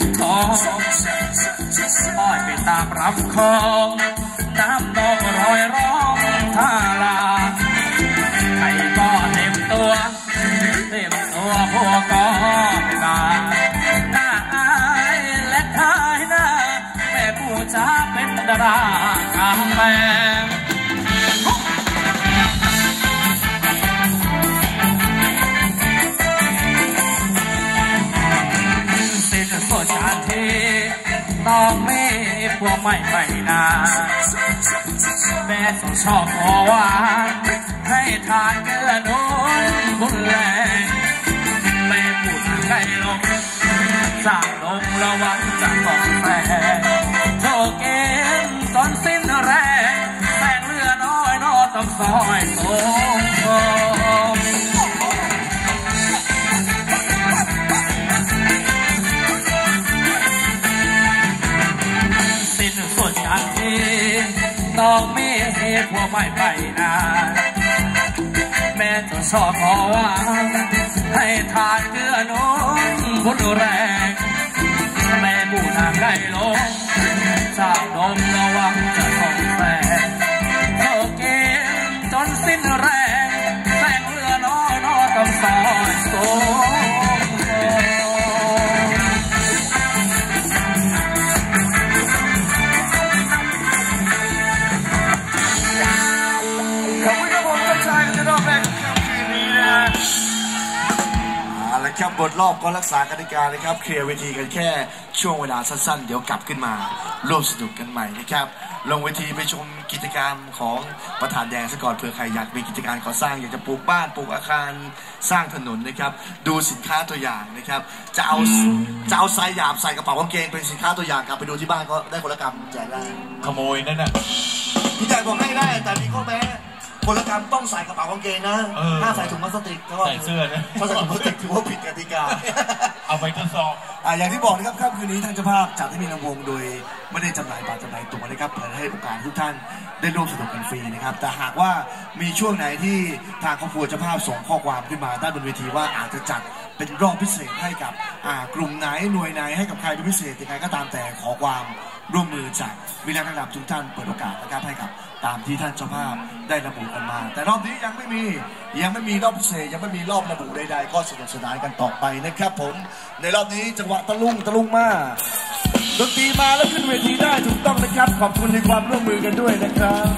ของอ้อยไปตามลำคลองน้ำนองรอยร้องท่าลาไก่ก็เต็มตัวพวกก็ไม่มาหน้าอายและท้ายหน้าแม่ผู้ช้าเป็นดารากำแพงต้องไม่พวกไม่ไปนาแม่ต้องชอบขอหวานให้ทานเกลือโน้นบุญแรงแม่พูดใกล้ลงสร้างลงระวังจากของแฝงโชคเอ็นสอนสิ้นแรงแสงเรือน้อยนอต้องซอยโค้งต้องมีเหตุว่าไม่ไปนาแม่จะชอบขอหวานให้ทานเกลือโน้นบุญแรงแม่บูทางได้ลงจากนมระวังจะทองแฝงโชคเอ็นจนสิ้นแรงแสงเรือน้อยนอต้องซอยโค้งครับบทรอบก็รักษากติกานะครับเคลียร์เวทีกันแค่ช่วงเวลาสั้นๆเดี๋ยวกลับขึ้นมาร่วมสนุกกันใหม่นะครับลงเวทีไปชมกิจกรรมของประธานแดงซะก่อนเผื่อใครอยากมีกิจการก่อสร้างอยากจะปลูกบ้านปลูกอาคารสร้างถนนนะครับดูสินค้าตัวอย่างนะครับจะเอาทรายหยาบใส่กระเป๋ากางเกงเป็นสินค้าตัวอย่างกลับไปดูที่บ้านก็ได้คนละกรรมแจกได้ขโมยนั่นน่ะพี่แจกบอกให้ได้แต่มีข้อแม้คนละกรรมต้องใส่กระเป๋ากางเกงนะถ้าใส่ถุงพลาสติกก็ใส่เสื้อนะถ้าใส่ถุงพลาสติกถือว่าผิดกติกาเอาไปทดสอบอย่างที่บอกนะครับค่ำคืนนี้ทางเจ้าภาพจัดให้มีลำวงโดยไม่ได้จำหน่ายบัตรจำหน่ายตั๋วนะครับเพื่อให้โอกาสทุกท่านได้ร่วมสนุกกันฟรีนะครับแต่หากว่ามีช่วงไหนที่ทางครอบครัวเจ้าภาพส่งข้อความขึ้นมาด้านบนเวทีว่าอาจจะจัดเป็นรอบพิเศษให้กับกลุ่มไหนหน่วยไหนให้กับใครเป็นพิเศษยังไงก็ตามแต่ขอความร่วมมือจากวิรัติระดับทุกท่านเปิดโอกาสนะครับให้กับตามที่ท่านเจ้าภาพได้ระบุกันมาแต่รอบนี้ยังไม่มีรอบพิเศษยังไม่มีรอบระบุใดๆก็สนุกสนานกันต่อไปนะครับผมในรอบนี้จังหวะตะลุงมากดนตรีมาแล้วขึ้นเวทีได้ถูกต้องนะครับขอบคุณในความร่วมมือกันด้วยนะครับ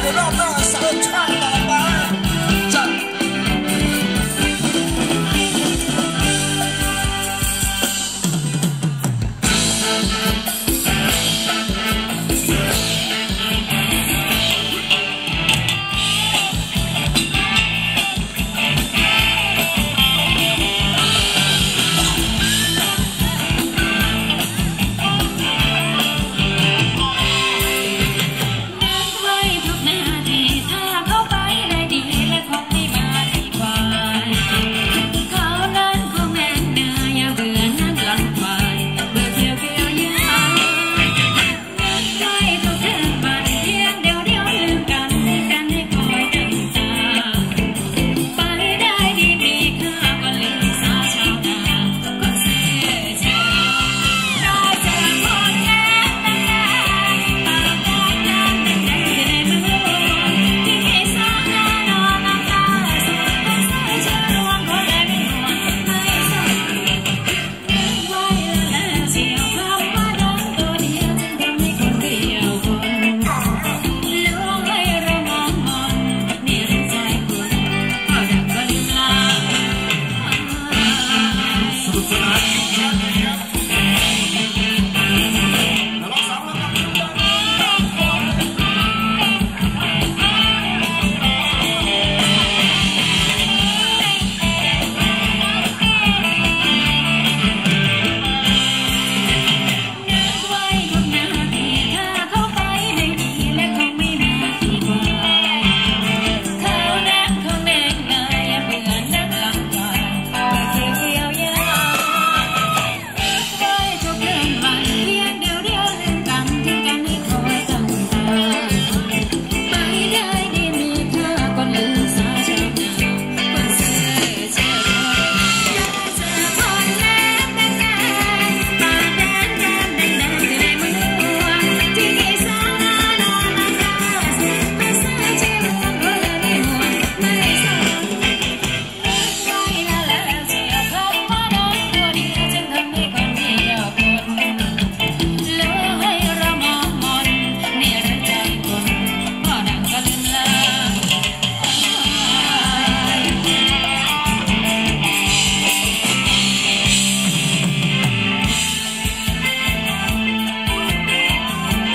We're not going to stop.